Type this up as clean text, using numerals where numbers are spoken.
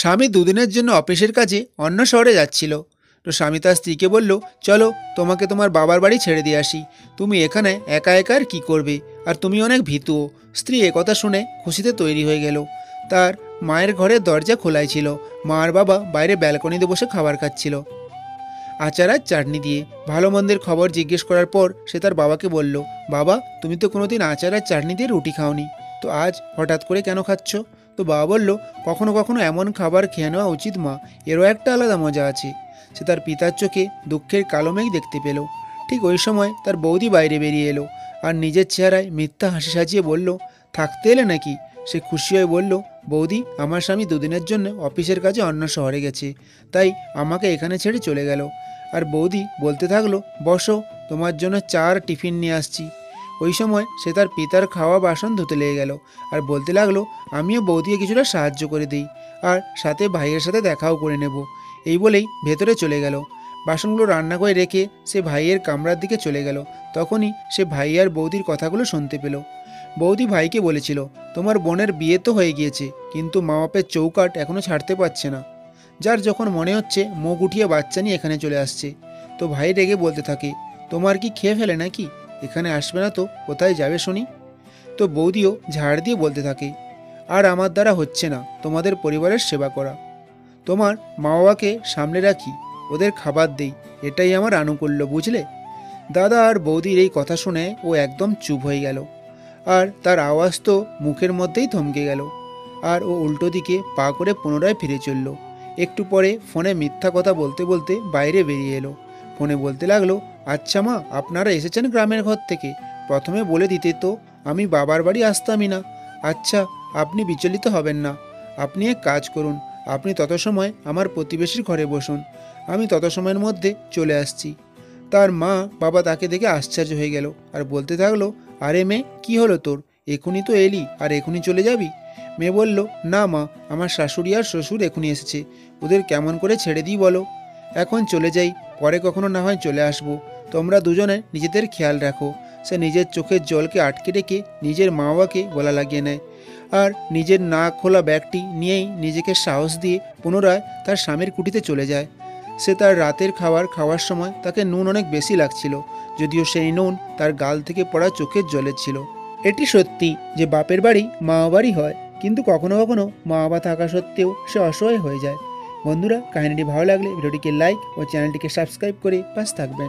স্বামী দুদিনের জন্য অফিসের কাজে অন্য শহরে যাচ্ছিল। তো স্বামী তার স্ত্রীকে বলল, চলো তোমাকে তোমার বাবার বাড়ি ছেড়ে দিয়ে আসি, তুমি এখানে একা একা আর কী করবে, আর তুমি অনেক ভীতুও। স্ত্রী একথা শুনে খুশিতে তৈরি হয়ে গেল। তার মায়ের ঘরের দরজা খোলাই ছিল। মা আর বাবা বাইরে ব্যালকনিতে বসে খাবার খাচ্ছিল আচার আর চাটনি দিয়ে। ভালো মন্দের খবর জিজ্ঞেস করার পর সে তার বাবাকে বলল, বাবা তুমি তো কোনোদিন আচার আর চাটনি দিয়ে রুটি খাওনি, তো আজ হঠাৎ করে কেন খাচ্ছ? তো বাবা বলল, কখনো কখনো এমন খাবার খেয়ে নেওয়া উচিত মা, এরও একটা আলাদা মজা আছে। সে তার পিতার চোখে দুঃখের কালো মেঘ দেখতে পেল। ঠিক ওই সময় তার বৌদি বাইরে বেরিয়ে এলো আর নিজের চেহারায় মিথ্যা হাসি সাজিয়ে বলল, থাকতে এলে নাকি? সে খুশি হয়ে বলল, বৌদি আমার স্বামী দুদিনের জন্য অফিসের কাজে অন্য শহরে গেছে, তাই আমাকে এখানে ছেড়ে চলে গেল। আর বৌদি বলতে থাকলো, বসো তোমার জন্য চা আর টিফিন নিয়ে আসছি। ওই সময় সে তার পিতার খাওয়া বাসন ধুতে লেগে গেল আর বলতে লাগলো, আমিও বৌদিকে কিছুটা সাহায্য করে দিই, আর সাথে ভাইয়ের সাথে দেখাও করে নেব। এই বলেই ভেতরে চলে গেল। বাসনগুলো রান্না করে রেখে সে ভাইয়ের কামরার দিকে চলে গেল। তখনই সে ভাই আর বৌদির কথাগুলো শুনতে পেল। বৌদি ভাইকে বলেছিল, তোমার বোনের বিয়ে তো হয়ে গিয়েছে, কিন্তু মা বাপের চৌকাট এখনও ছাড়তে পারছে না, যার যখন মনে হচ্ছে মুখ উঠিয়ে বাচ্চা নিয়ে এখানে চলে আসছে। তো ভাই রেগে বলতে থাকে, তোমার কি খেয়ে ফেলে নাকি? এখানে আসবে না তো কোথায় যাবে শুনি? তো বৌদিও ঝাড় দিয়ে বলতে থাকে, আর আমার দ্বারা হচ্ছে না তোমাদের পরিবারের সেবা করা, তোমার মা বাবাকে সামলে রাখি, ওদের খাবার দেই, এটাই আমার আনুকূল্য, বুঝলে? দাদা আর বৌদির এই কথা শুনে ও একদম চুপ হয়ে গেল, আর তার আওয়াজ তো মুখের মধ্যেই থমকে গেল। আর ও উল্টো দিকে পা করে পুনরায় ফিরে চলল। একটু পরে ফোনে মিথ্যা কথা বলতে বলতে বাইরে বেরিয়ে এলো। ফোনে বলতে লাগলো, আচ্ছা মা আপনারা এসেছেন গ্রামের ঘর থেকে, প্রথমে বলে দিতে তো, আমি বাবার বাড়ি আসতামই না। আচ্ছা আপনি বিচলিত হবেন না, আপনি এক কাজ করুন, আপনি তত সময় আমার প্রতিবেশীর ঘরে বসুন, আমি তত সময়ের মধ্যে চলে আসছি। তার মা বাবা তাকে দেখে আশ্চর্য হয়ে গেল আর বলতে থাকলো, আরে মেয়ে কী হলো তোর, এখনই তো এলি আর এখনই চলে যাবি? মেয়ে বলল, না মা আমার শাশুড়ি আর শ্বশুর এখনই এসেছে, ওদের কেমন করে ছেড়ে দিই বলো, এখন চলে যাই, পরে কখনো না হয় চলে আসবো, তোমরা দুজনে নিজেদের খেয়াল রাখো। সে নিজের চোখের জলকে আটকে রেখে নিজের মা বাবাকে গলা লাগিয়ে নেয় আর নিজের না খোলা ব্যাগটি নিয়েই নিজেকে সাহস দিয়ে পুনরায় তার স্বামীর কুটিতে চলে যায়। সে তার রাতের খাবার খাওয়ার সময় তাকে নুন অনেক বেশি লাগছিল, যদিও সেই নুন তার গাল থেকে পড়া চোখের জলে ছিল। এটি সত্যি যে বাপের বাড়ি মা বাবারই হয়, কিন্তু কখনো কখনো মা বাবা থাকা সত্ত্বেও সে অসহায় হয়ে যায়। বন্ধুরা, কাহিনীটি ভালো লাগলে ভিডিওটিকে লাইক ও চ্যানেলটিকে সাবস্ক্রাইব করে পাশে থাকবেন।